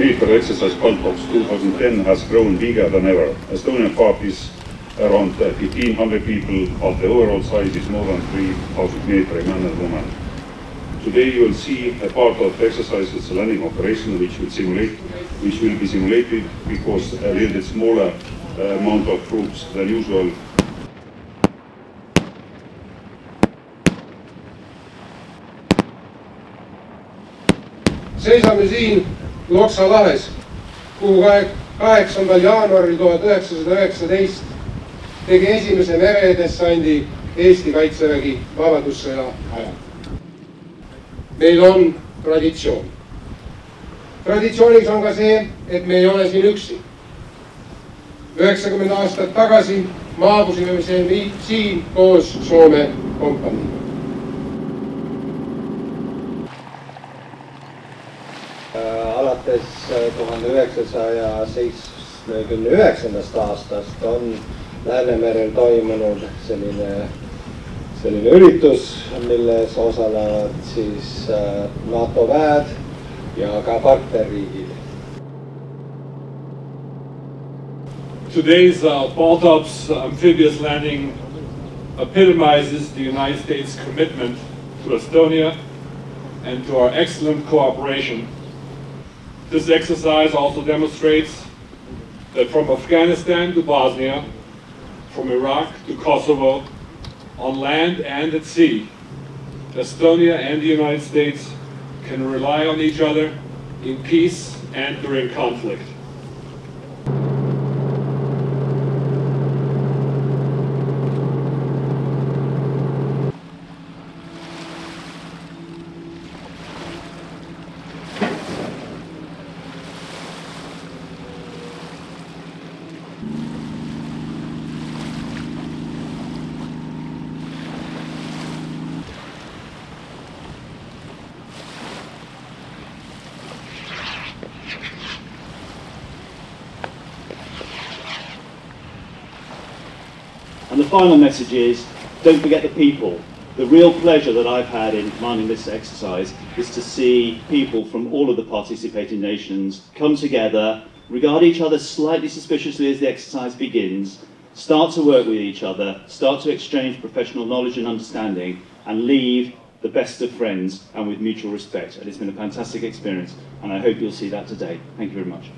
Military exercise Baltops 2010 has grown bigger than ever. Estonian Corps is around 1,500 people, of the overall size is more than 3,000 military men and women. Today you will see a part of the exercise is a landing operation which will be simulated because a little bit smaller amount of troops than usual. Seisame siin Loksa lahes, kuhu 8. jaanuaril 1919 tegi esimese meredessandi Eesti Kaitsevägi vabadussõja ajal. Meil on traditsioon. Traditsiooniks on ka see, et me ei ole siin üksi. 90 aastat tagasi maabusime me siin koos Soome kompaniiga. Alates 1979. Aastast on Läänemerel toimunud selline üritus, milles osalevad siis NATO väed ja ka partnerriigid. Today's Baltops amphibious landing epitomizes the United States commitment to Estonia and to our excellent cooperation. This exercise also demonstrates that from Afghanistan to Bosnia, from Iraq to Kosovo, on land and at sea, Estonia and the United States can rely on each other in peace and during conflict. And the final message is, don't forget the people. The real pleasure that I've had in commanding this exercise is to see people from all of the participating nations come together, regard each other slightly suspiciously as the exercise begins, start to work with each other, start to exchange professional knowledge and understanding, and leave the best of friends and with mutual respect. And it's been a fantastic experience, and I hope you'll see that today. Thank you very much.